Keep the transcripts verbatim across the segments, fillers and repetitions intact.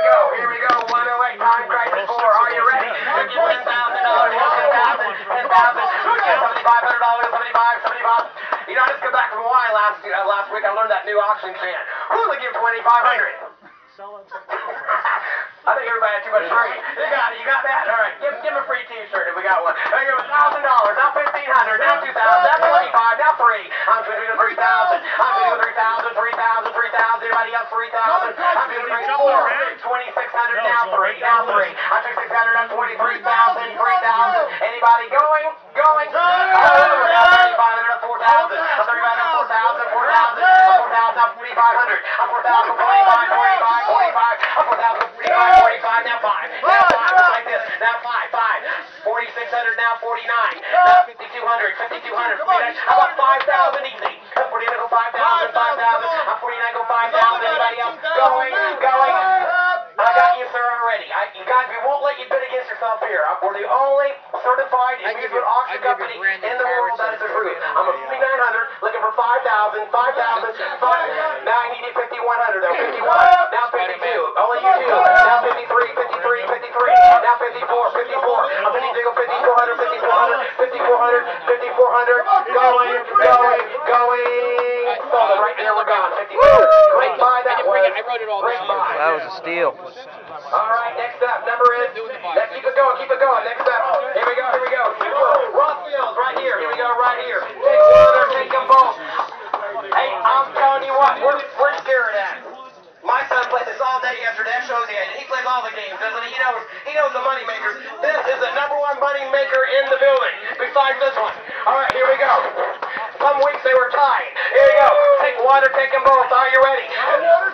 we go, here we go, one oh eight, time crisis four, are you ready? Look at ten thousand dollars, ten thousand dollars, seventy-five hundred dollars, seventy-five dollars, you know, I just got back from Hawaii last, uh, last week, I learned that new auction chant. Who will give twenty-five hundred dollars? I think everybody had too much free. You got it, you got that? Alright, give, give him a free t-shirt if we got one. I give him a thousand dollars, now fifteen hundred dollars, now two thousand dollars, now twenty-five dollars, now three. I'm going to do three thousand dollars, I'm going to do three thousand dollars, three thousand dollars, three thousand dollars, anybody else three thousand dollars? I'm going to do four, twenty-six hundred dollars, now three, now three. I'm doing six hundred dollars, now twenty-three thousand dollars, three thousand dollars. Anybody going? Going? Oh, thirty-five hundred dollars, now four thousand dollars, now thirty-five hundred dollars, now four thousand dollars, four thousand dollars, now forty-five hundred dollars, now four thousand dollars, how about five thousand easy? I'm forty-nine, go five thousand, five thousand. I'm forty-nine, go five thousand. Anybody else? Going, going. I got you, sir, already. I, you guys, we won't let you bid against yourself here. We're the only certified amusement auction company in the world that is approved. I'm a fifty-nine hundred, looking for five thousand, five thousand, five thousand. Now I need you fifty-one hundred, now fifty-one, now fifty-two. Only you two. Now fifty-three, fifty-three, fifty-three. Now fifty-four, fifty-four. I'm going to go fifty-four hundred, fifty-four hundred, fifty-four hundred, fifty-four hundred, going, going, going. Saw them right there, we're gone. fifty-four. Great buy that was. Great buy. That was a steal. All right, next up, number is. Let's keep it going, keep it going. Next up. Here we go, here we go. Ross Fields, right here. Here we go, right here. Take one or take them both. Hey, I'm telling you what, we're, we're scared at. My son played this all day yesterday. That shows he had. He plays all the games, doesn't he? He knows, he knows the money makers. This is the number one money maker in the building, besides this one. All right, here we go. Some weeks they were tied. Here we go. Take one or take them both. Are you ready?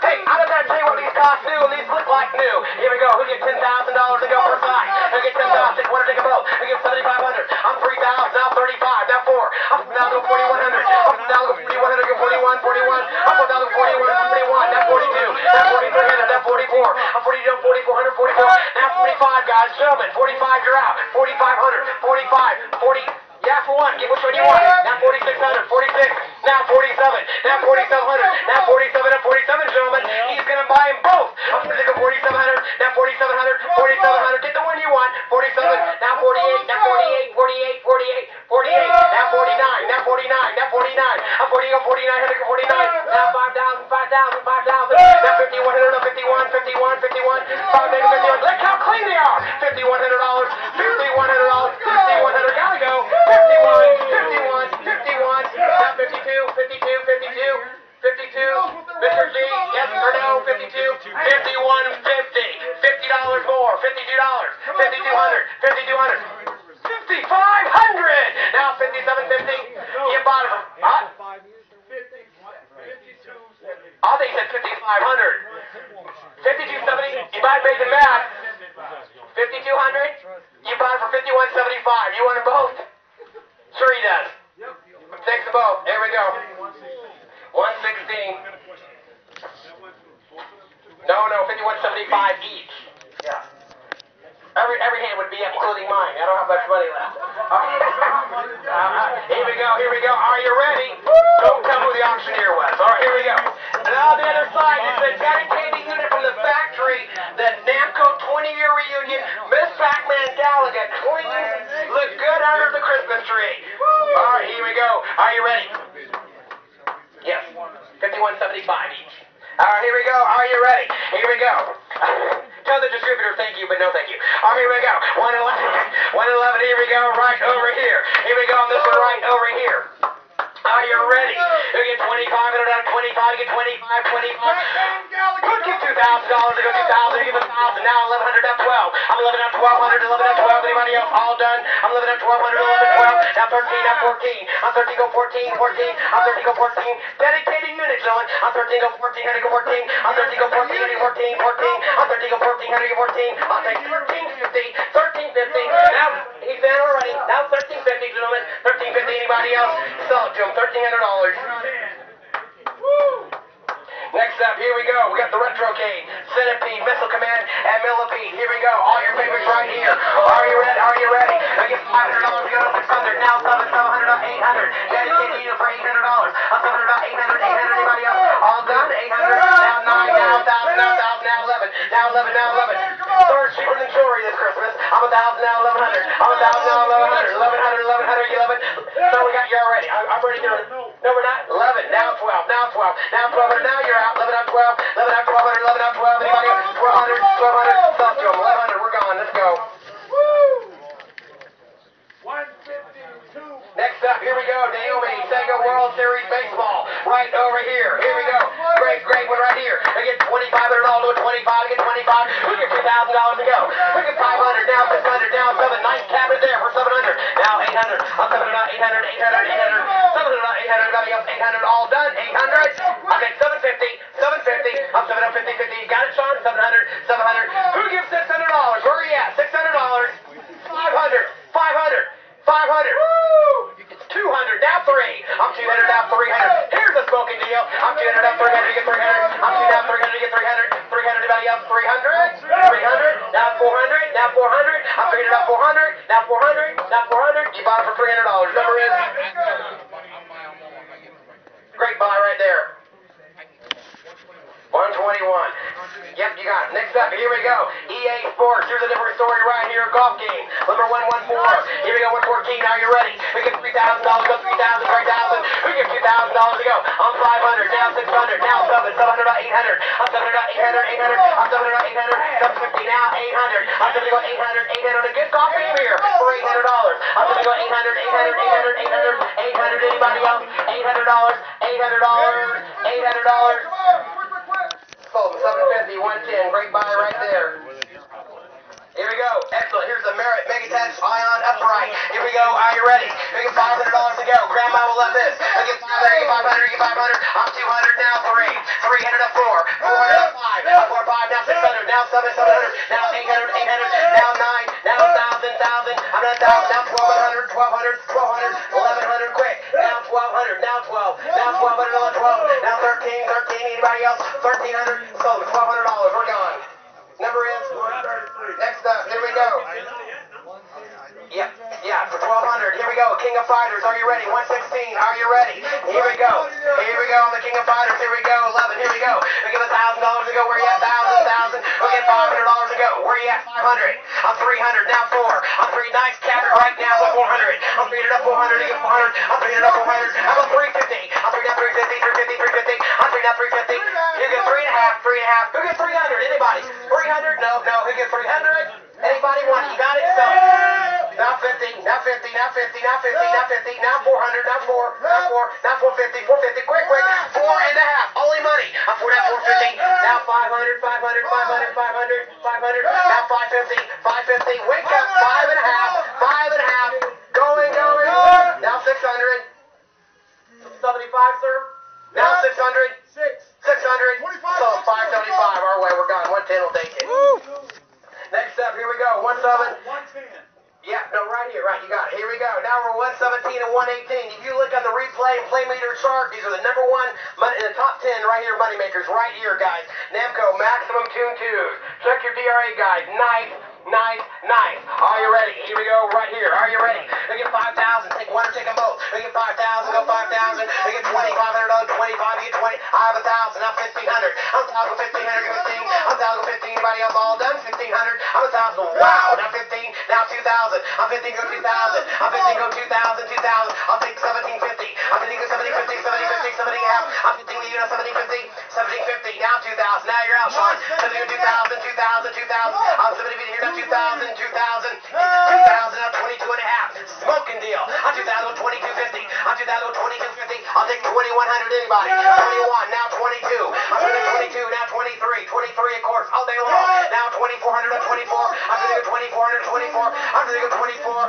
Hey, I don't gotta tell you what these cost new and these look like new. Here we go. Who gets ten thousand dollars to go per side? Who gets ten thousand? Take one or take them both. Who gets seventy-five hundred? I'm three thousand. Now thirty-five. Now four. I'm now go forty-one hundred. I'm now go forty-one hundred. Go forty-one. Forty-one. I'm now go forty-one. Forty-one. Now forty-two. Now forty-three hundred. Now forty-four. I'm forty-two. Forty-four hundred. Forty-four. Now forty-five, guys, gentlemen. Forty-five. You're out. Forty-five hundred. Forty-five. Forty. Yeah, for one. Give which one you want. Now forty-six hundred, forty-six, now forty-seven, now forty-seven hundred, now forty-seven, now forty-seven, gentlemen. He's going to buy them both. I'm going to go forty-seven hundred, now forty-seven hundred, forty-seven hundred. Get the one you want. forty-seven, now forty-eight, now forty-eight, forty-eight, forty-eight, forty-eight, now forty-nine, now forty-nine, now forty-nine. I'm forty, go forty-nine hundred, forty-nine. Now five thousand, five thousand, five thousand. Now fifty-one hundred, now fifty-one, fifty-one, fifty-one, five thousand, fifty-one. Look how clean they are. fifty-one hundred dollars, fifty-one hundred dollars, fifty-one hundred dollars. Gotta go. fifty-one, fifty-one, fifty-one, now fifty-two, fifty-two, fifty-two, fifty-two, Mister G, yes or no, fifty-two, fifty-one, fifty, fifty dollars more, fifty-two dollars, fifty-two hundred, fifty-two hundred, fifty-five hundred, now fifty-seven fifty, you bought it for, huh? I think he said fifty-five hundred, fifty-two seventy, you might make the math, fifty-two hundred, you bought it for fifty-one seventy-five, you want them both? Sure he does. Takes the boat. There we go. one sixteen. No, no, fifty-one seventy-five each. Yeah. Every every hand would be up, including mine. I don't have much money left. uh, here we go, here we go. Are you ready? Don't tell who the auctioneer was. All right, here we go. Now the other side is the dedicated unit from the factory, the NAMCO twenty-year reunion, Miss Pac-Man Gallagher, clean. Look good under the Christmas tree. All right, here we go. Are you ready? Yes. fifty-one seventy-five each. All right, here we go. Are you ready? Here we go. Tell the distributor thank you, but no thank you. All right, here we go. one eleven. one eleven. Here we go. Right over here. Here we go on this one right over here. Are you ready? You get twenty-five. It'll down twenty-five. You get twenty-five. twenty-five. Who'd give two thousand dollars? I'll give two thousand dollars. Give one thousand dollars. Now eleven hundred. Now twelve. I'm eleven. Now twelve hundred. eleven. Now twelve. Anybody else? All done. I'm eleven. Now twelve hundred. eleven. twelve. Now thirteen. Now fourteen. I'm thirteen. Go fourteen. fourteen. I'm thirteen. Go fourteen. Dedicated unit, gentlemen. I'm thirteen. Go fourteen. Here go fourteen. I'm thirteen. Go fourteen. Here fourteen. fourteen. I'm thirteen. Go fourteen. Here go fourteen. I'll take thirteen fifty. thirteen fifty. Now he's down already. Now thirteen fifty, gentlemen. thirteen fifty. Anybody else? Sell it to him. thirteen hundred dollars. Next up, here we go. We got the Retrocade, Centipede, Missile Command, and Millipede. Here we go. All your favorites right here. Are you ready? Are you ready? I get five hundred dollars. We got six hundred. Now seven, seven hundred, eight hundred. Dedicated unit for eight hundred dollars. I'm seven hundred, eight hundred, eight hundred. Anybody else? All done. eight hundred. Now nine. Now one thousand. Now one thousand. Now eleven. Now now eleven, now eleven. Third sheep and jewelry this Christmas. I'm a thousand, now eleven hundred. I'm a thousand, now eleven hundred. eleven hundred, eleven hundred, eleven. No, we got you already. I'm, I'm ready to do it. No, we're not. eleven, now twelve, now twelve, now twelve hundred. Now you're out. eleven, now twelve, eleven, now twelve hundred, eleven, now twelve. Anybody else? twelve hundred, twelve hundred. Let's go. eleven hundred, we're gone. Let's go. Next up, here we go. Naomi, Sega World Series Baseball. Right over here. Here we go. Great, great one right here. Again, twenty-five hundred dollars. I'll do it. twenty-five. Again, twenty-five. We get two thousand dollars to go. We get five hundred. Now six hundred. Now seven. Nice cabinet there for seven hundred. Now eight hundred. I'm seven hundred. Now eight hundred. eight hundred. eight hundred. seven hundred. Now eight hundred. Nothing else. eight hundred. All done. eight hundred. Okay, seven fifty. seven fifty. I'm seven hundred. fifty fifty. You got it, Sean? seven hundred. seven hundred. Who gives six hundred dollars? Where are you at? six hundred dollars. five hundred. I'm two hundred, now three hundred. Here's a smoking deal. I'm two hundred, now three hundred, you get three hundred. I'm two, now three hundred, you get three hundred. three hundred, anybody else? three hundred? three hundred? Now four hundred, now four hundred. I'm three hundred, now four hundred. Now four hundred, now four hundred. You bought it for three hundred dollars. Number is... Great buy right there. one twenty-one. Yep, you got it. Next up, here we go. E A Sports. Here's a different story right here. Golf game. Number one one four. Here we go, one fourteen. Now you're ready. We get three thousand dollars. Go three thousand. two thousand dollars to go. I'm five hundred, now six hundred, now seven, seven hundred, eight hundred. I'm seven hundred, eight hundred, eight hundred. I'm seven hundred, eight hundred. seven fifty, now eight hundred. I'm going to go eight hundred, eight hundred. A good coffee beer for eight hundred dollars. I'm going to go eight hundred, eight hundred, eight hundred, eight hundred, eight hundred. Anybody else? eight hundred dollars, eight hundred dollars, eight hundred dollars. Sold seven fifty, one ten. Great buy right there. Here we go. Excellent. Here's the Merit Megatouch Ion Upright. Here we go. Are you ready? We get five hundred dollars to go. Grandma will love this. I get five hundred, I get five hundred, I get five hundred. I'm two hundred, now three. three hundred, up four. four hundred, up five. Up four, five, now six hundred, now seven, seven hundred, now eight hundred, eight hundred, now nine, now one thousand, one thousand. I'm not one thousand, now twelve hundred, twelve hundred, twelve hundred, eleven hundred, quick. Now twelve hundred, now twelve, now twelve hundred, now twelve, now thirteen, thirteen. Anybody else? thirteen hundred, sold it. twelve hundred dollars, we're gone. Number is one thirty-three. Next up, here we go. Yeah, yeah, for twelve hundred. Here we go. King of Fighters, are you ready? one sixteen, are you ready? Here we go. Here we go on the King of Fighters. Here we go. eleven, here we go. We give a thousand dollars to go. Where you at? Thousand, thousand. We get five hundred dollars to go. Where you at? Five hundred. I'm three hundred. Now four. I'm three. Nice cabinet right now. I'm four hundred. I'm three up four hundred. You get four hundred. I'm three up four hundred. I'm a three fifty. I'm three down three fifty. Three fifty. Three fifty. I'm three down three fifty. You get three and a half. Three and a half. Who gets three hundred? Anybody? three hundred? No, no. Who gets three hundred? Anybody want? You got it? So, not fifty, not fifty, not fifty, not fifty, not fifty, not four hundred, not four, not four, not four fifty, four fifty, quick, quick, four and a half, only money. I'm four, now four fifty, now five hundred, five hundred, five hundred, five hundred, five hundred, now five fifty, five fifty, wake up, five and a half, five and a half, going, going, now six hundred, seven seventy-five, sir, now six hundred, six hundred, so five seventy-five, our way, we're gone, one ten will take it. Next up, here we go, one seven. Yeah, no, right here, right, you got it. Here we go. Now we're one seventeen and one eighteen. If you look on the replay and Playmaker chart, these are the number one, money, in the top ten right here, moneymakers, right here, guys. Namco, maximum tune twos. Check your D R A guys. Nice, nice, nice. Are you ready? Here we go, right here. Are you ready? We get five thousand. Take one or take them both. We get five thousand, go five thousand. We get twenty, five hundred, twenty-five, you get twenty. I have one thousand, now fifteen hundred. I'm one thousand, fifteen hundred, fifteen. I'm one thousand, fifteen. Anybody else? All done? fifteen hundred. I'm one thousand. Wow, now fifteen. Now two thousand. I'm fifty, go two thousand. I'm fifty, go two thousand, two thousand. I'll take seventeen fifty. I'm fifty, go seventy, fifty, seventy, fifty, seventy and a half. I'm fifty, leave you now seventy, fifty, seventy, fifty. Now two thousand. Now you're out, Sean. seventy, go two thousand, two thousand, two thousand. I'm seventy, here now two thousand, two thousand, two thousand. Now twenty-two and a half. Smoking deal. I'm two thousand, twenty-two fifty. I'm two thousand, twenty-two fifty. I'll take twenty-one hundred. Anybody? twenty-one. Now twenty-two. I'm going to twenty-two. Now twenty-three. twenty-three, of course, all day long. Now twenty-four hundred. Now twenty-four. I'm going to go twenty-four hundred. twenty-four. I'm going to go twenty-four,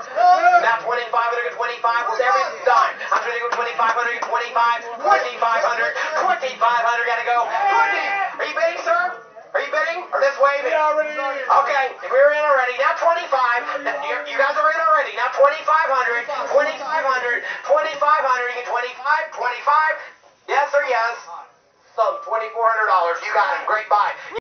now twenty-five, I'm going to go twenty-five, with every dime. I'm going to go twenty-five hundred, twenty-five, twenty-five hundred, twenty-five hundred, gotta go, twenty, are you bidding, sir? Are you bidding, or just waving? Okay, we're in already, now twenty-five, you guys are in already, now twenty-five hundred, twenty-five hundred, twenty-five hundred, you get twenty-five, twenty-five, yes or yes, so twenty-four hundred dollars, you got it, great buy.